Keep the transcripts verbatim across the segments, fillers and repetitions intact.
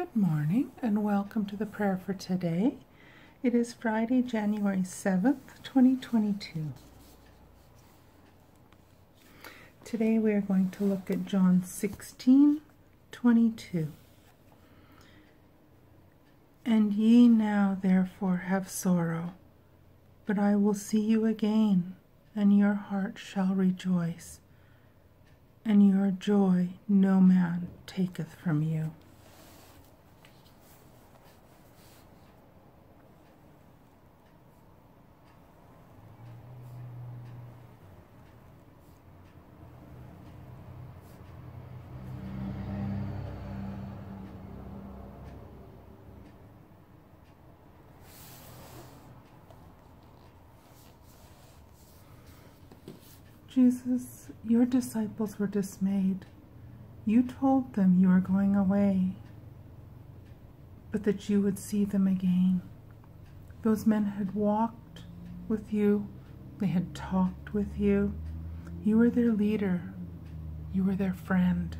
Good morning and welcome to the prayer for today. It is Friday, January seventh, twenty twenty-two. Today we are going to look at John sixteen, twenty-two. And ye now therefore have sorrow, but I will see you again, and your heart shall rejoice, and your joy no man taketh from you. Jesus, your disciples were dismayed. You told them you were going away, but that you would see them again. Those men had walked with you. They had talked with you. You were their leader. You were their friend.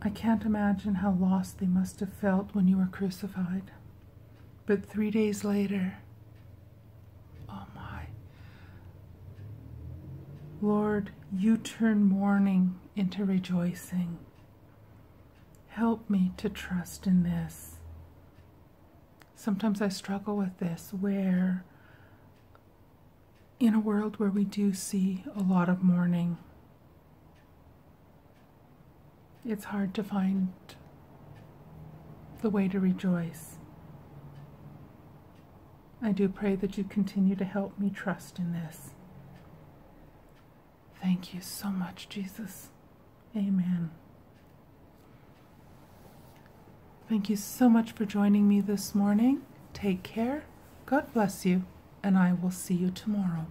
I can't imagine how lost they must have felt when you were crucified. But three days later, Lord, you turn mourning into rejoicing. Help me to trust in this. Sometimes I struggle with this, where in a world where we do see a lot of mourning, it's hard to find the way to rejoice. I do pray that you continue to help me trust in this. Thank you so much, Jesus. Amen. Thank you so much for joining me this morning. Take care. God bless you, and I will see you tomorrow.